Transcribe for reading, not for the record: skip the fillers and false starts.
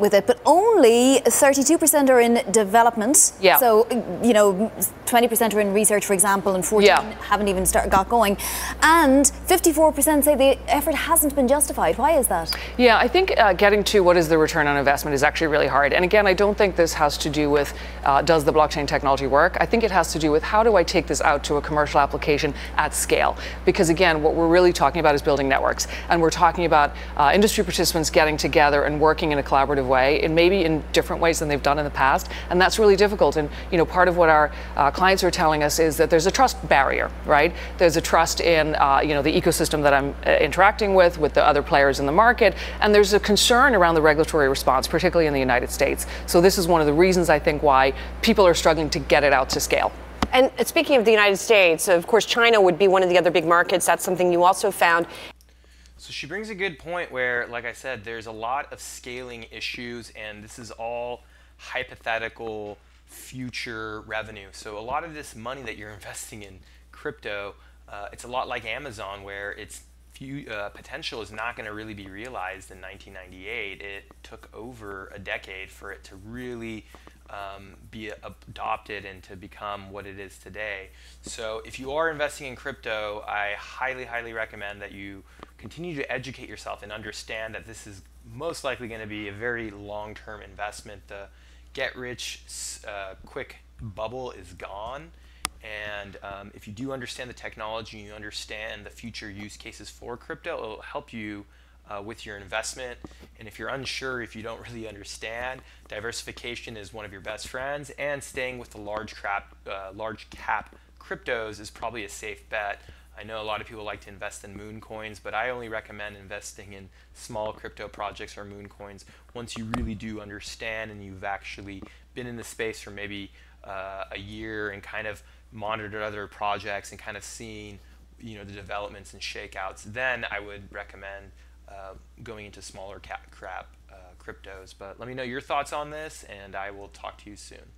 with it, but only 32% are in development. Yeah. So, you know, 20% are in research, for example, and 14 haven't even got going. And 54% say the effort hasn't been justified. Why is that? Yeah, I think getting to what is the return on investment is actually really hard. And again, I don't think this has to do with does the blockchain technology work? I think it has to do with how do I take this out to a commercial application at scale? Because again, what we're really talking about is building networks. And we're talking about industry participants getting together and working in a collaborative way, and maybe in different ways than they've done in the past. And that's really difficult. And you know, part of what our clients are telling us is that there's a trust barrier, right? There's a trust in you know, the ecosystem that I'm interacting with the other players in the market. And there's a concern around the regulatory response, particularly in the United States. So this is one of the reasons I think why people are struggling to get it out to scale. And speaking of the United States, of course, China would be one of the other big markets. That's something you also found. So she brings a good point where, like I said, there's a lot of scaling issues, and this is all hypothetical future revenue. So a lot of this money that you're investing in crypto, it's a lot like Amazon, where its potential is not going to really be realized in 1998. It took over a decade for it to really be adopted and to become what it is today. So if you are investing in crypto, I highly, highly recommend that you continue to educate yourself and understand that this is most likely going to be a very long-term investment. The get-rich-quick bubble is gone. And if you do understand the technology, you understand the future use cases for crypto, it will help you with your investment. And if you're unsure, if you don't really understand, diversification is one of your best friends, and staying with the large cap cryptos is probably a safe bet. I know a lot of people like to invest in moon coins, but I only recommend investing in small crypto projects or moon coins once you really do understand and you've actually been in the space for maybe a year and kind of monitored other projects and kind of seen, you know, the developments and shakeouts. Then I would recommend going into smaller cap cryptos. But let me know your thoughts on this, and I will talk to you soon.